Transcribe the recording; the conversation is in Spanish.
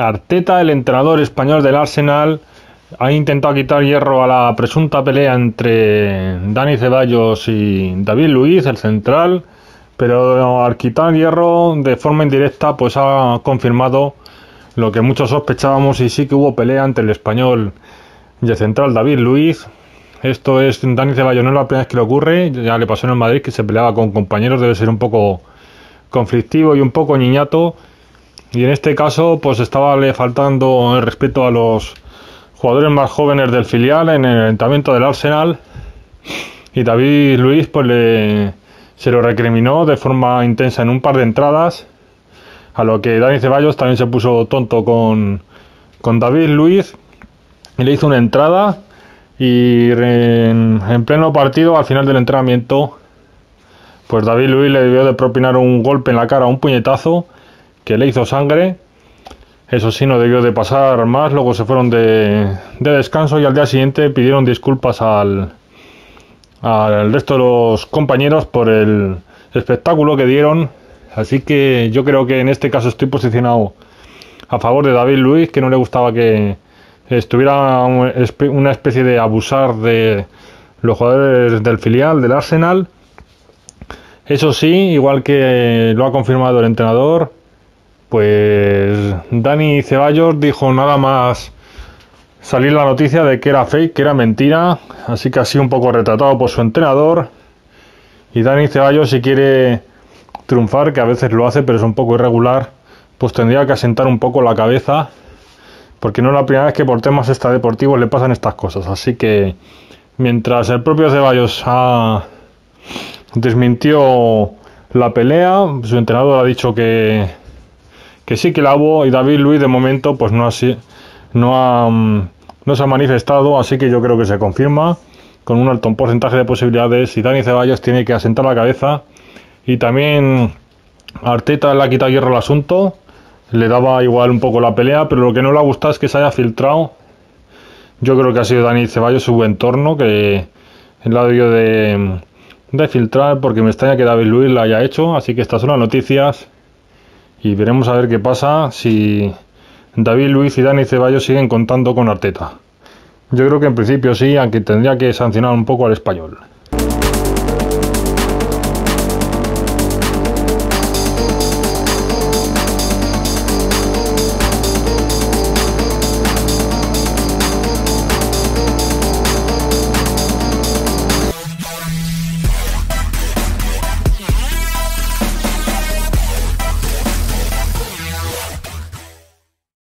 Arteta, el entrenador español del Arsenal, ha intentado quitar hierro a la presunta pelea entre Dani Ceballos y David Luiz, el central, pero al quitar hierro de forma indirecta pues ha confirmado lo que muchos sospechábamos, y sí que hubo pelea entre el español y el central David Luiz. Esto es, Dani Ceballos no es la primera vez que le ocurre, ya le pasó en el Madrid, que se peleaba con compañeros, debe ser un poco conflictivo y un poco niñato, y en este caso pues estaba le faltando el respeto a los jugadores más jóvenes del filial en el entrenamiento del Arsenal, y David Luiz pues se lo recriminó de forma intensa en un par de entradas, a lo que Dani Ceballos también se puso tonto con David Luiz y le hizo una entrada, y en pleno partido, al final del entrenamiento, pues David Luiz le debió de propinar un golpe en la cara, un puñetazo que le hizo sangre. Eso sí, no debió de pasar más. Luego se fueron de descanso y al día siguiente pidieron disculpas al resto de los compañeros por el espectáculo que dieron. Así que yo creo que en este caso estoy posicionado a favor de David Luiz, que no le gustaba que estuviera una especie de abusar de los jugadores del filial, del Arsenal. Eso sí, igual que lo ha confirmado el entrenador, pues Dani Ceballos dijo nada más salir la noticia de que era fake, que era mentira, así que ha sido un poco retratado por su entrenador. Y Dani Ceballos, si quiere triunfar, que a veces lo hace pero es un poco irregular, pues tendría que asentar un poco la cabeza, porque no es la primera vez que por temas extradeportivos le pasan estas cosas. Así que mientras el propio Ceballos desmintió la pelea, su entrenador ha dicho que sí que la hubo, y David Luiz de momento pues no se ha manifestado, así que yo creo que se confirma con un alto porcentaje de posibilidades, y Dani Ceballos tiene que asentar la cabeza. Y también Arteta le ha quitado hierro al asunto, le daba igual un poco la pelea, pero lo que no le ha gustado es que se haya filtrado. Yo creo que ha sido Dani Ceballos, su entorno, que el lado de filtrar, porque me extraña que David Luiz la haya hecho. Así que estas son las noticias y veremos a ver qué pasa si David Luiz y Dani Ceballos siguen contando con Arteta. Yo creo que en principio sí, aunque tendría que sancionar un poco al español.